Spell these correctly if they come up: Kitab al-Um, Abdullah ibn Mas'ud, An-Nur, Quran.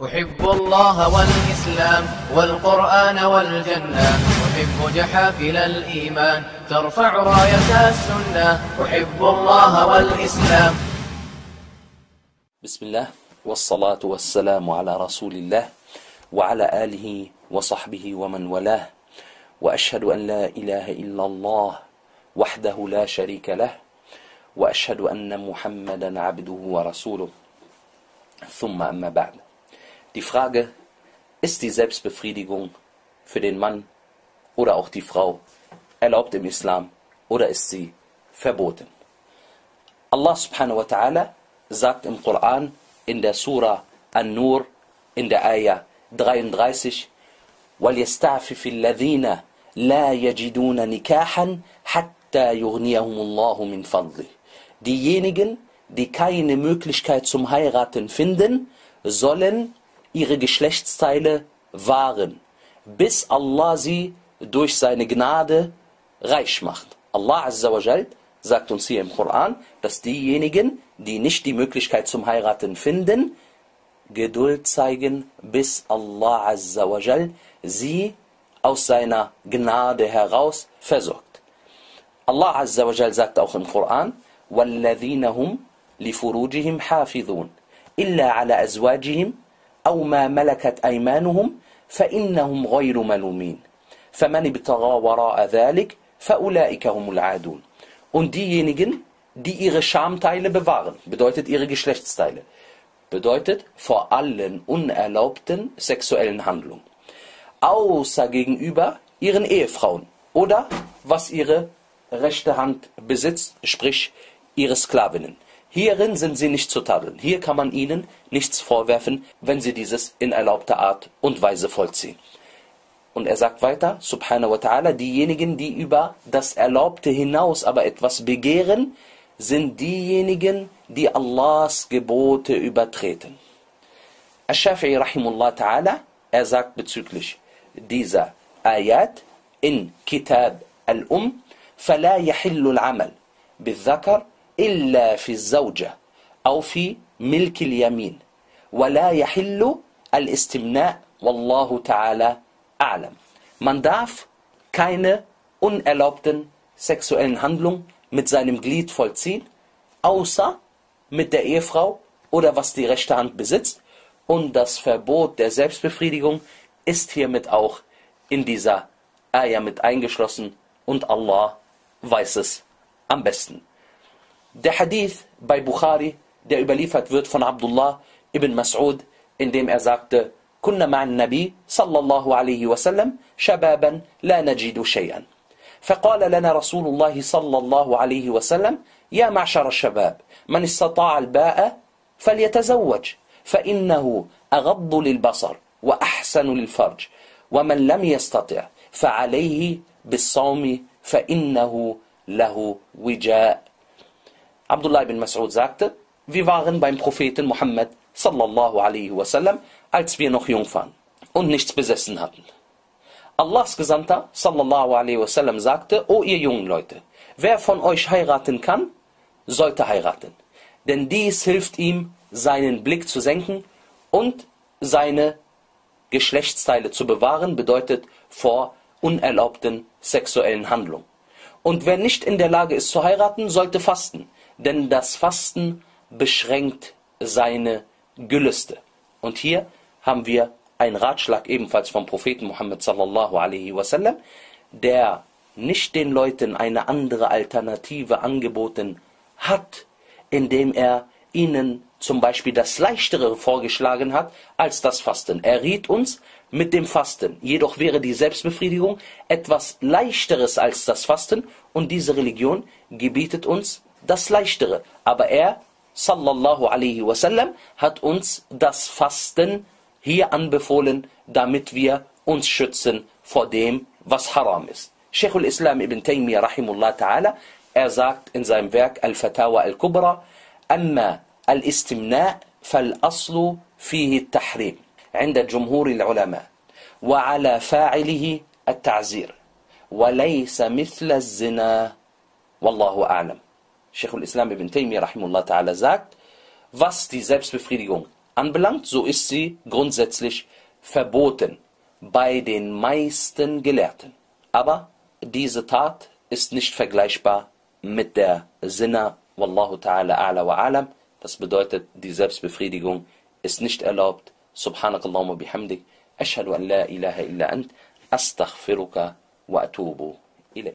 أحب الله والإسلام والقرآن والجنة، أحب جحافل الإيمان ترفع راية السنة، أحب الله والإسلام. بسم الله والصلاة والسلام على رسول الله وعلى آله وصحبه ومن والاه، وأشهد أن لا إله إلا الله وحده لا شريك له، وأشهد أن محمدا عبده ورسوله. ثم أما بعد. Die Frage, ist die Selbstbefriedigung für den Mann oder auch die Frau erlaubt im Islam oder ist sie verboten? Allah subhanahu wa ta'ala sagt im Koran in der Surah An-Nur in der Ayah 33: وَلْيَسْتَعْفِفِ الَّذِينَ لَا يَجِدُونَ نِكَاحًا حَتَّى يُغْنِيَهُمُ اللَّهُ مِنْ فَضْلِهِ. Diejenigen, die keine Möglichkeit zum Heiraten finden, sollen ihre Geschlechtsteile wahren, bis Allah sie durch seine Gnade reich macht. Allah Azza wa Jal sagt uns hier im Koran, dass diejenigen, die nicht die Möglichkeit zum Heiraten finden, Geduld zeigen, bis Allah Azza wa Jal sie aus seiner Gnade heraus versorgt. Allah Azza wa Jal sagt auch im Koran: وَالَّذِينَ هُمْ لِفُرُوجِهِمْ حَافِظُونَ إِلَّا عَلَى أَزْوَاجِهِمْ أو ما ملكت أيمانهم فإنهم غير ملومين فمن ابتغى وراء ذلك فأولئك هم العادون. Und diejenigen, die ihre Schamteile bewahren, bedeutet ihre Geschlechtsteile, bedeutet vor allen unerlaubten sexuellen Handlungen, außer gegenüber ihren Ehefrauen oder was ihre rechte Hand besitzt, sprich ihre Sklavinnen. Hierin sind sie nicht zu tadeln. Hier kann man ihnen nichts vorwerfen, wenn sie dieses in erlaubter Art und Weise vollziehen. Und er sagt weiter, subhanahu wa ta'ala, diejenigen, die über das Erlaubte hinaus aber etwas begehren, sind diejenigen, die Allahs Gebote übertreten. Shafi'i rahimullah ta'ala, er sagt bezüglich dieser Ayat in Kitab al-Um: فَلَا يَحِلُّ الْعَمَلْ بِالذَّكَرْ إلا في الزوجة أو في ملك اليمين ولا يحل الاستمناء والله تعالى أعلم. Man darf keine unerlaubten sexuellen Handlungen mit seinem Glied vollziehen, außer mit der Ehefrau oder was die rechte Hand besitzt, und das Verbot der Selbstbefriedigung ist hiermit auch in dieser Ayah mit eingeschlossen und Allah weiß es am besten. Der Hadith bei Bukhari, der überliefert wird von Abdullah ibn Mas'ud, in dem er sagte: Kunna ma'an Nabi sallallahu alaihi wasallam shababan la najidu shay'an. فقال لنا رسول الله صلى الله عليه وسلم: يا معشر الشباب من استطاع الباء فليتزوج فإنه أغض للبصر وأحسن للفرج ومن لم يستطع فعليه بالصوم فإنه له وجاء. Abdullah ibn Mas'ud sagte: Wir waren beim Propheten Muhammad sallallahu alaihi wasallam, als wir noch jung waren und nichts besessen hatten. Allahs Gesandter sallallahu alaihi wasallam sagte: O ihr jungen Leute, wer von euch heiraten kann, sollte heiraten, denn dies hilft ihm, seinen Blick zu senken und seine Geschlechtsteile zu bewahren, bedeutet vor unerlaubten sexuellen Handlungen. Und wer nicht in der Lage ist zu heiraten, sollte fasten, denn das Fasten beschränkt seine Gelüste. Und hier haben wir einen Ratschlag ebenfalls vom Propheten Muhammad sallallahu alaihi wasallam, der nicht den Leuten eine andere Alternative angeboten hat, indem er ihnen zum Beispiel das Leichtere vorgeschlagen hat als das Fasten. Er riet uns mit dem Fasten. Jedoch wäre die Selbstbefriedigung etwas Leichteres als das Fasten und diese Religion gebietet uns das Leichtere. Aber er, sallallahu alaihi wasallam, hat uns das Fasten hier anbefohlen, damit wir uns schützen vor dem, was haram ist. Sheikh al-Islam ibn Taimiyyah rahimullah ta'ala, er sagt in seinem Werk Al-Fatawa al-Kubra: Amma al-Istimna' fal-Aslu fihi al-Tahrim, عند الجمهور العلماء وعلى فاعله التعزير وليس مثل الزنا والله أعلم. Sheikh al-Islam ibn Taimiyyah rahimullah ta'ala sagt, was die Selbstbefriedigung anbelangt, so ist sie grundsätzlich verboten bei den meisten Gelehrten. Aber diese Tat ist nicht vergleichbar mit der Zina. Wallahu ta'ala a'la wa a'lam. Das bedeutet, die Selbstbefriedigung ist nicht erlaubt. Subhanakallahumma bihamdik. Ashhadu an la ilaha illa ant. Astaghfiruka wa atubu.